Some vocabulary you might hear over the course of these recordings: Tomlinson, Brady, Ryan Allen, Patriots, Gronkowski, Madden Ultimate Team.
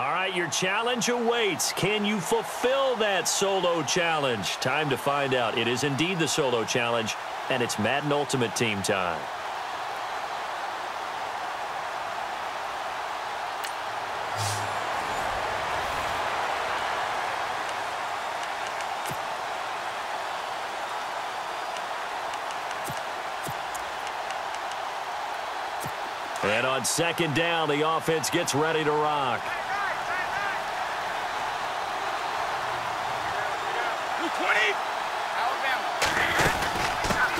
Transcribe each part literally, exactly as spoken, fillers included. All right, your challenge awaits. Can you fulfill that solo challenge? Time to find out. It is indeed the solo challenge, and it's Madden Ultimate Team time. And on second down, the offense gets ready to rock.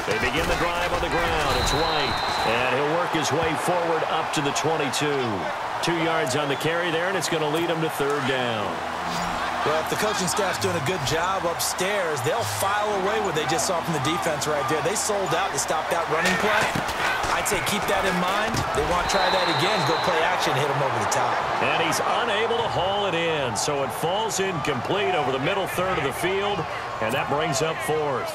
They begin the drive on the ground. It's White, and he'll work his way forward up to the twenty-two. Two yards on the carry there, and it's going to lead him to third down. Well, if the coaching staff's doing a good job upstairs, they'll file away what they just saw from the defense right there. They sold out to stop that running play. I'd say keep that in mind. They want to try that again. Go play action, hit him over the top. And he's unable to haul it in, so it falls incomplete over the middle third of the field, and that brings up fourth.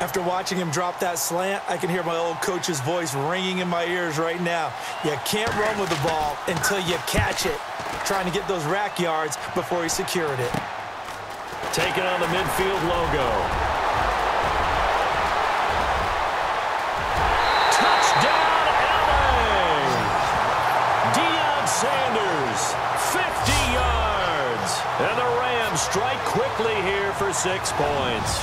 After watching him drop that slant, I can hear my old coach's voice ringing in my ears right now. You can't run with the ball until you catch it. Trying to get those rack yards before he secured it. Taking on the midfield logo. And the Rams strike quickly here for six points.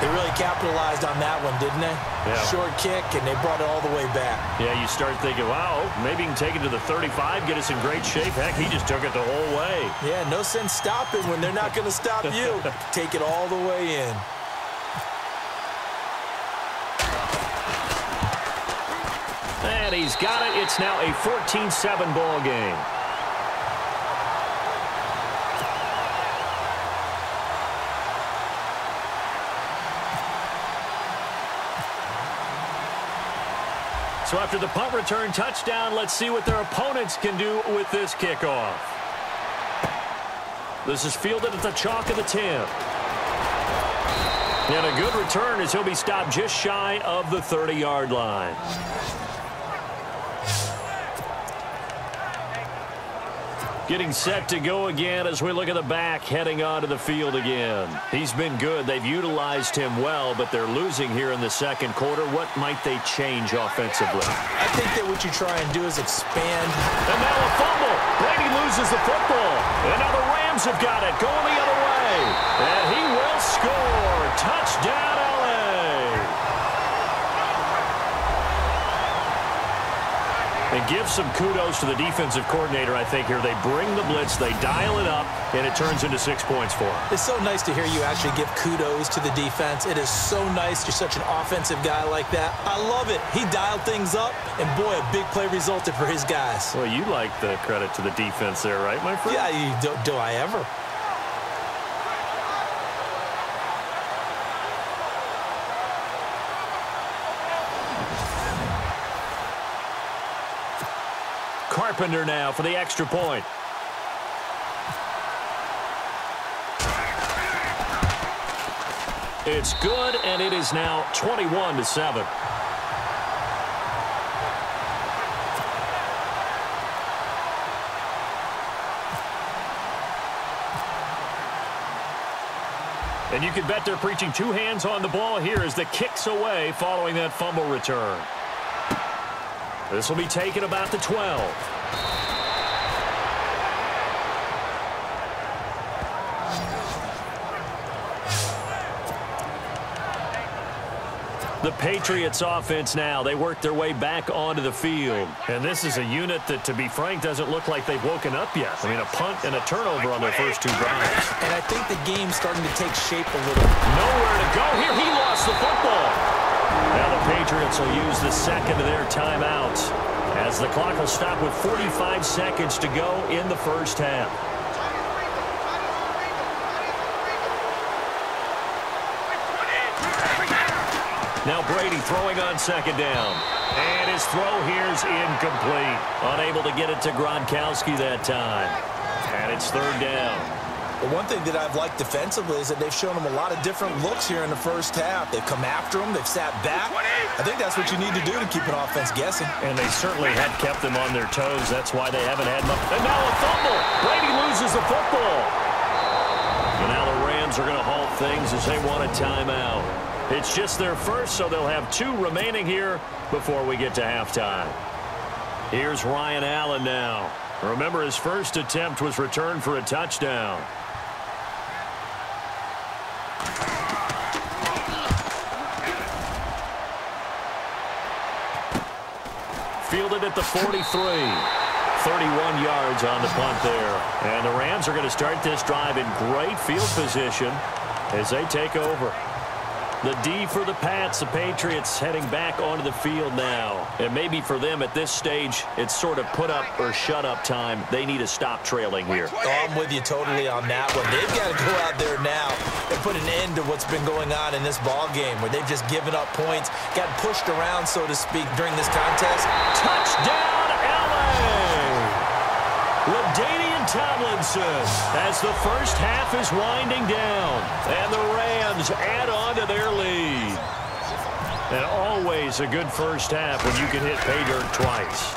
They really capitalized on that one, didn't they? Yeah. Short kick, and they brought it all the way back. Yeah, you start thinking, wow, maybe you can take it to the thirty-five, get us in great shape. Heck, he just took it the whole way. Yeah, no sense stopping when they're not going to stop you. Take it all the way in. And he's got it. It's now a fourteen seven ball game. So after the punt return touchdown, let's see what their opponents can do with this kickoff. This is fielded at the chalk of the ten. And a good return as he'll be stopped just shy of the thirty-yard line. Getting set to go again as we look at the back heading onto the field again. He's been good. They've utilized him well, but they're losing here in the second quarter. What might they change offensively? I think that what you try and do is expand. And now a fumble. Brady loses the football. And now the Rams have got it going the other way. And he will score. Touchdown, and give some kudos to the defensive coordinator, I think, here. They bring the blitz, they dial it up, and it turns into six points for them. It's so nice to hear you actually give kudos to the defense. It is so nice. You're such an offensive guy like that. I love it. He dialed things up, and, boy, a big play resulted for his guys. Well, you like the credit to the defense there, right, my friend? Yeah, you do, do I ever. Carpenter now for the extra point. It's good, and it is now twenty-one to seven. And you can bet they're preaching two hands on the ball here as the kick's away following that fumble return. This will be taken about the twelve. The Patriots offense now, they work their way back onto the field. And this is a unit that, to be frank, doesn't look like they've woken up yet. I mean, a punt and a turnover on their first two drives. And I think the game's starting to take shape a little. Nowhere to go here. He lost the football. Now the Patriots will use the second of their timeouts as the clock will stop with forty-five seconds to go in the first half. Now Brady throwing on second down. And his throw here's incomplete. Unable to get it to Gronkowski that time. And it's third down. But one thing that I've liked defensively is that they've shown him a lot of different looks here in the first half. They've come after him. They've sat back. I think that's what you need to do to keep an offense guessing. And they certainly had kept them on their toes. That's why they haven't had much. And now a fumble. Brady loses the football. And now the Rams are going to halt things as they want a timeout. It's just their first, so they'll have two remaining here before we get to halftime. Here's Ryan Allen now. Remember, his first attempt was returned for a touchdown. Fielded at the forty-three. thirty-one yards on the punt there. And the Rams are going to start this drive in great field position as they take over. The D for the Pats, the Patriots heading back onto the field now. And maybe for them at this stage, it's sort of put up or shut up time. They need to stop trailing here. Oh, I'm with you totally on that one. They've got to go out there now and put an end to what's been going on in this ball game, where they've just given up points, got pushed around, so to speak, during this contest. Touchdown, L A! LaDainian Tomlinson, as the first half is winding down, and the Rams add on to their lead. And always a good first half when you can hit pay dirt twice.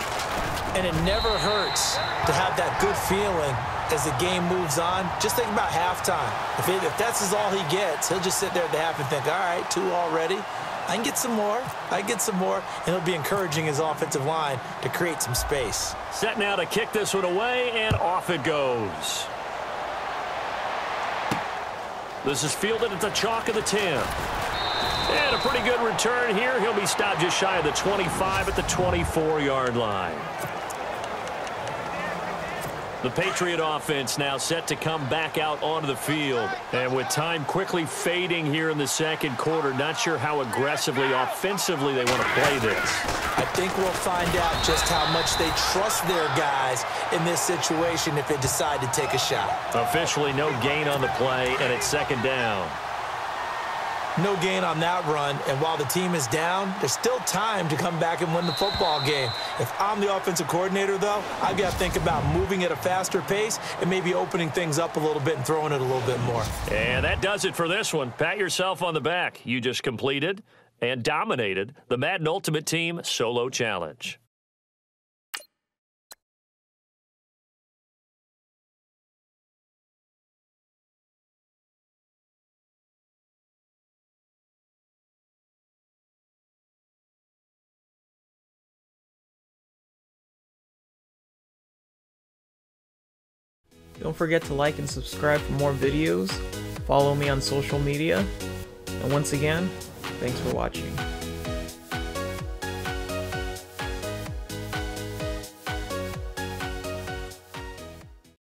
And it never hurts to have that good feeling as the game moves on. Just think about halftime. If, it, if that's is all he gets, he'll just sit there at the half and think, all right, two already. I can get some more. I can get some more. And it'll be encouraging his offensive line to create some space. Set now to kick this one away, and off it goes. This is fielded at the chalk of the ten. And a pretty good return here. He'll be stopped just shy of the twenty-five at the twenty-four-yard line. The Patriot offense now set to come back out onto the field. And with time quickly fading here in the second quarter, not sure how aggressively, offensively they want to play this. I think we'll find out just how much they trust their guys in this situation if they decide to take a shot. Officially no gain on the play, and it's second down. No gain on that run, and while the team is down, there's still time to come back and win the football game. If I'm the offensive coordinator, though, I've got to think about moving at a faster pace and maybe opening things up a little bit and throwing it a little bit more. And that does it for this one. Pat yourself on the back. You just completed and dominated the Madden Ultimate Team Solo Challenge. Don't forget to like and subscribe for more videos, follow me on social media, and once again, thanks for watching.